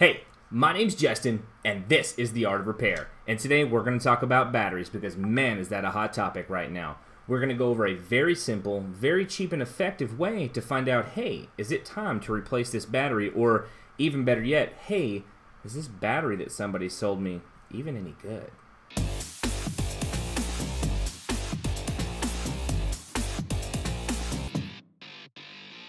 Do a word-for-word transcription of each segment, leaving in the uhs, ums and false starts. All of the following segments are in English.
Hey, my name's Justin, and this is The Art of Repair. And today we're going to talk about batteries because, man, is that a hot topic right now. We're going to go over a very simple, very cheap and effective way to find out, hey, is it time to replace this battery? Or even better yet, hey, is this battery that somebody sold me even any good?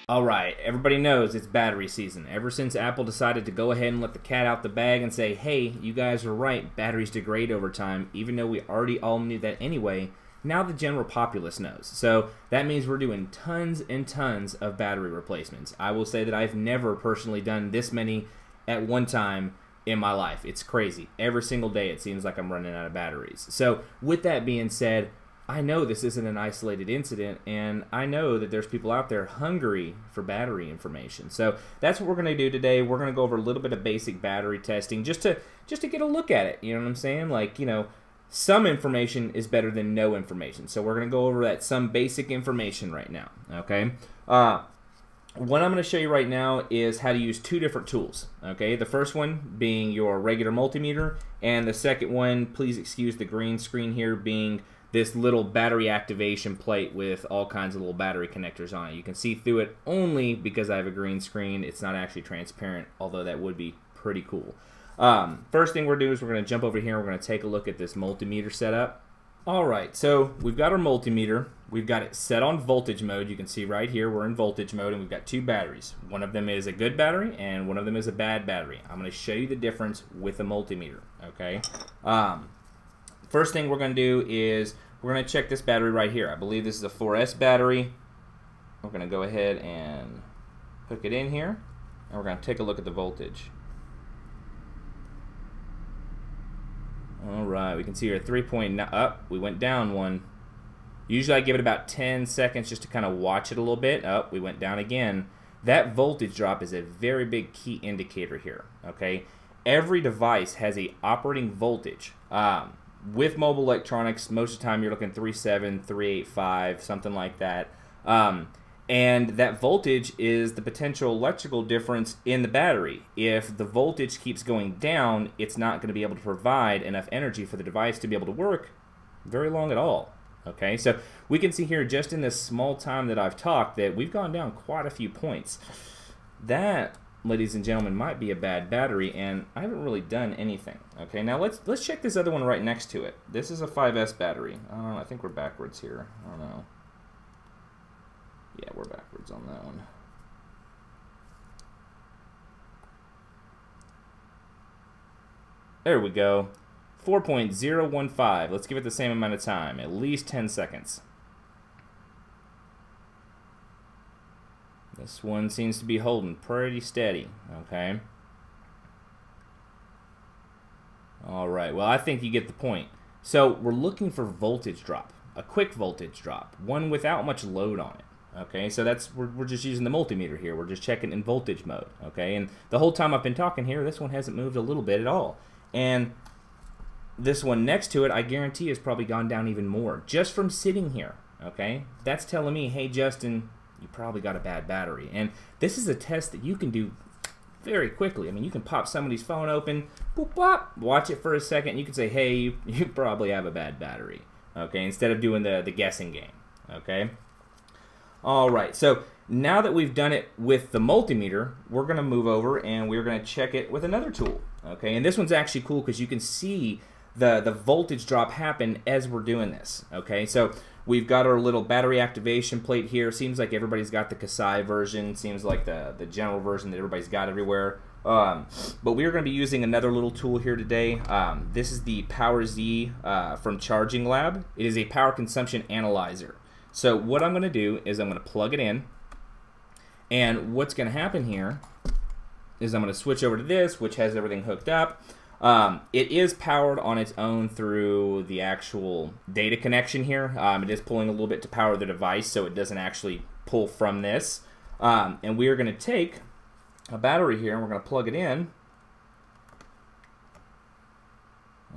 Alright, everybody knows it's battery season. Ever since Apple decided to go ahead and let the cat out the bag and say, hey, you guys are right, batteries degrade over time, even though we already all knew that anyway, now the general populace knows. So that means we're doing tons and tons of battery replacements. I will say that I've never personally done this many at one time in my life. It's crazy. Every single day it seems like I'm running out of batteries. So with that being said, I know this isn't an isolated incident, and I know that there's people out there hungry for battery information. So that's what we're going to do today. We're going to go over a little bit of basic battery testing just to just to get a look at it. You know what I'm saying? Like, you know, some information is better than no information. So we're going to go over that some basic information right now. Okay. Uh, what I'm going to show you right now is how to use two different tools. Okay, the first one being your regular multimeter, and the second one, please excuse the green screen here, being this little battery activation plate with all kinds of little battery connectors on it. You can see through it only because I have a green screen. It's not actually transparent, although that would be pretty cool. Um, first thing we're doing is we're gonna jump over here and we're gonna take a look at this multimeter setup. All right, so we've got our multimeter. We've got it set on voltage mode. You can see right here, we're in voltage mode and we've got two batteries. One of them is a good battery and one of them is a bad battery. I'm gonna show you the difference with a multimeter, okay? Um, First thing we're going to do is we're going to check this battery right here. I believe this is a four S battery. We're going to go ahead and hook it in here, and we're going to take a look at the voltage. All right, we can see here three point nine, up, we went down one. Usually I give it about ten seconds just to kind of watch it a little bit. Up, we went down again. That voltage drop is a very big key indicator here, okay? Every device has a operating voltage. Um, With mobile electronics, most of the time you're looking three seven, three eight five, something like that. Um, and that voltage is the potential electrical difference in the battery. If the voltage keeps going down, it's not going to be able to provide enough energy for the device to be able to work very long at all. Okay, so we can see here just in this small time that I've talked that we've gone down quite a few points. That, ladies and gentlemen, might be a bad battery, and I haven't really done anything. Okay, now let's let's check this other one right next to it. This is a five S battery. Uh, I think we're backwards here. I don't know. Yeah, we're backwards on that one. There we go. four point zero one five. Let's give it the same amount of time, at least ten seconds. This one seems to be holding pretty steady, okay? All right, well, I think you get the point. So we're looking for voltage drop, a quick voltage drop, one without much load on it, okay? So that's we're, we're just using the multimeter here. We're just checking in voltage mode, okay? And the whole time I've been talking here, this one hasn't moved a little bit at all. And this one next to it, I guarantee has probably gone down even more just from sitting here, okay? That's telling me, hey, Justin, you probably got a bad battery. And this is a test that you can do very quickly. I mean, you can pop somebody's phone open, boop, boop, watch it for a second, and you can say, hey, you, you probably have a bad battery, okay, instead of doing the, the guessing game, okay? All right, so now that we've done it with the multimeter, we're going to move over and we're going to check it with another tool, okay? And this one's actually cool because you can see the, the voltage drop happen as we're doing this, okay? So we've got our little battery activation plate here. Seems like everybody's got the Kasai version. Seems like the, the general version that everybody's got everywhere. Um, but we're going to be using another little tool here today. Um, this is the Power Z uh, from Charging Lab. It is a power consumption analyzer. So what I'm going to do is I'm going to plug it in. And what's going to happen here is I'm going to switch over to this, which has everything hooked up. Um, it is powered on its own through the actual data connection here. Um, it is pulling a little bit to power the device, so it doesn't actually pull from this. Um, and we are going to take a battery here, and we're going to plug it in.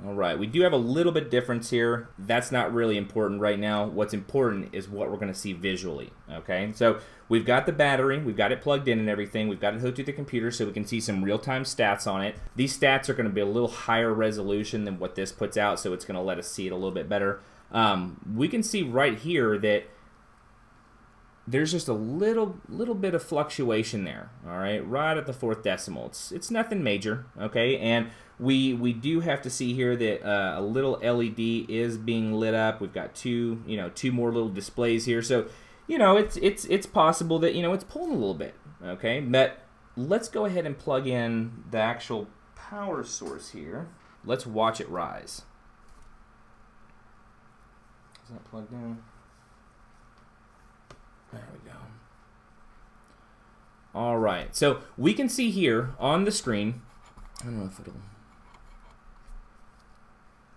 All right, we do have a little bit difference here. That's not really important right now. What's important is what we're gonna see visually, okay? So we've got the battery, we've got it plugged in and everything, we've got it hooked to the computer so we can see some real-time stats on it. These stats are gonna be a little higher resolution than what this puts out, so it's gonna let us see it a little bit better. Um, we can see right here that there's just a little little bit of fluctuation there, all right, right at the fourth decimal. It's, it's nothing major, okay? And we, we do have to see here that uh, a little L E D is being lit up. We've got two, you know, two more little displays here. So, you know, it's, it's, it's possible that, you know, it's pulling a little bit, okay? But let's go ahead and plug in the actual power source here. Let's watch it rise. Is that plugged in? There we go. All right, so we can see here on the screen, I don't know if it'll,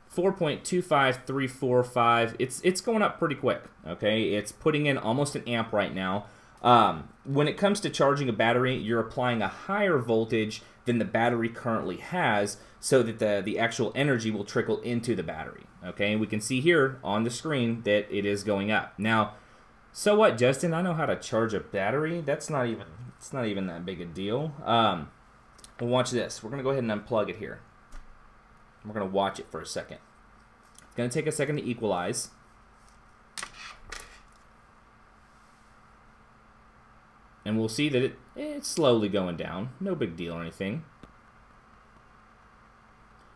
four point two five three four five, it's, it's going up pretty quick, okay? It's putting in almost an amp right now. Um, when it comes to charging a battery, you're applying a higher voltage than the battery currently has so that the, the actual energy will trickle into the battery, okay? And we can see here on the screen that it is going up. Now, so what, Justin? I know how to charge a battery. That's not even, it's not even that big a deal. Um, well, watch this. We're gonna go ahead and unplug it here. We're gonna watch it for a second. It's gonna take a second to equalize. And we'll see that it, it's slowly going down. No big deal or anything.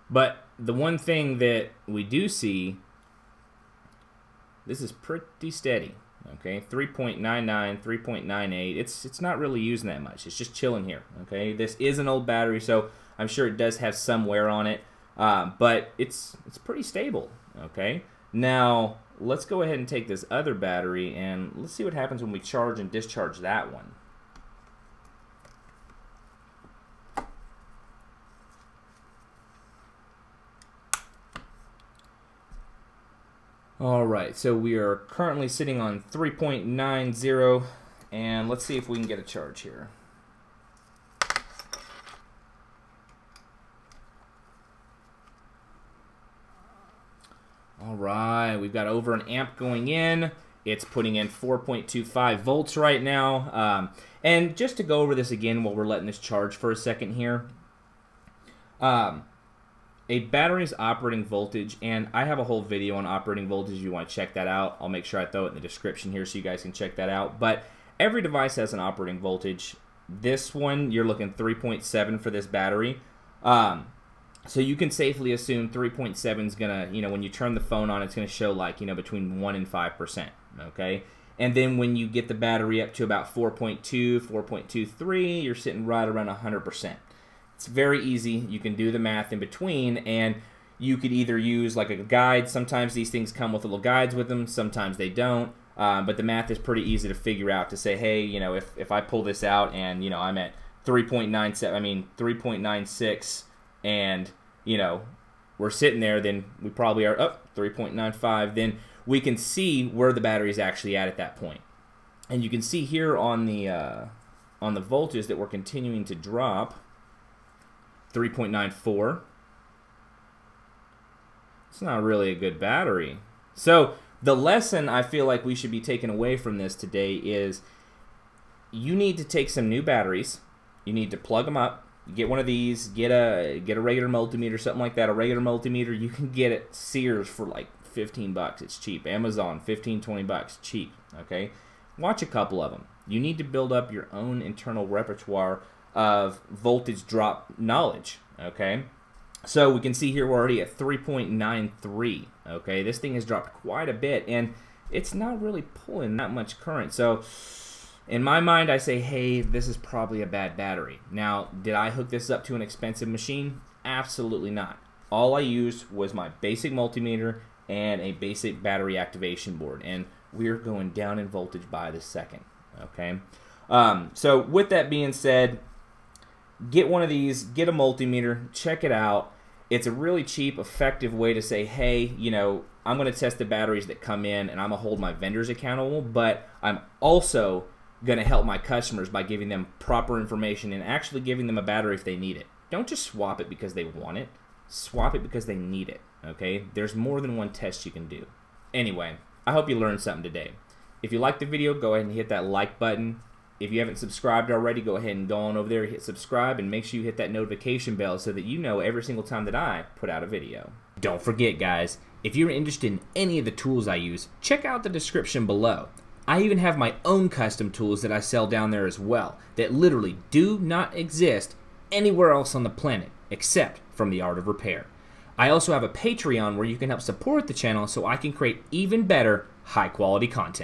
But the one thing that we do see, this is pretty steady. Okay, three point nine nine, three point nine eight. It's it's not really using that much. It's just chilling here. Okay, this is an old battery, so I'm sure it does have some wear on it, uh, but it's it's pretty stable. Okay, now let's go ahead and take this other battery and let's see what happens when we charge and discharge that one. All right, so we are currently sitting on three point nine zero, and let's see if we can get a charge here. All right, we've got over an amp going in. It's putting in four point two five volts right now. Um, and just to go over this again while we're letting this charge for a second here, um, a battery's operating voltage, and I have a whole video on operating voltage if you want to check that out. I'll make sure I throw it in the description here so you guys can check that out. But every device has an operating voltage. This one, you're looking three point seven for this battery. Um, so you can safely assume three point seven is going to, you know, when you turn the phone on, it's going to show like, you know, between one and five percent, okay? And then when you get the battery up to about four point two, four point two three, you're sitting right around one hundred percent. It's very easy. You can do the math in between, and you could either use like a guide. Sometimes these things come with little guides with them. Sometimes they don't. Uh, but the math is pretty easy to figure out to say, hey, you know, if, if I pull this out and, you know, I'm at three point nine seven, I mean, three point nine six, and, you know, we're sitting there, then we probably are up three point nine five. Then we can see where the battery is actually at at that point. And you can see here on the, uh, on the voltage that we're continuing to drop. three point nine four. It's not really a good battery. So the lesson I feel like we should be taking away from this today is you need to take some new batteries. You need to plug them up. Get one of these. Get a get a regular multimeter, something like that. A regular multimeter, you can get at Sears for like fifteen bucks. It's cheap. Amazon, fifteen, twenty bucks. Cheap. Okay? Watch a couple of them. You need to build up your own internal repertoire of voltage drop knowledge, okay? So we can see here we're already at three point nine three, okay? This thing has dropped quite a bit, and it's not really pulling that much current. So in my mind, I say, hey, this is probably a bad battery. Now, did I hook this up to an expensive machine? Absolutely not. All I used was my basic multimeter and a basic battery activation board, and we're going down in voltage by the second, okay? Um, so with that being said, get one of these, get a multimeter, check it out. It's a really cheap, effective way to say, hey, you know, I'm going to test the batteries that come in, and I'm going to hold my vendors accountable, but I'm also going to help my customers by giving them proper information and actually giving them a battery if they need it. Don't just swap it because they want it. Swap it because they need it, okay? There's more than one test you can do. Anyway, I hope you learned something today. If you liked the video, go ahead and hit that like button. If you haven't subscribed already, go ahead and go on over there, hit subscribe, and make sure you hit that notification bell so that you know every single time that I put out a video. Don't forget, guys, if you're interested in any of the tools I use, check out the description below. I even have my own custom tools that I sell down there as well that literally do not exist anywhere else on the planet except from The Art of Repair. I also have a Patreon where you can help support the channel so I can create even better, high-quality content.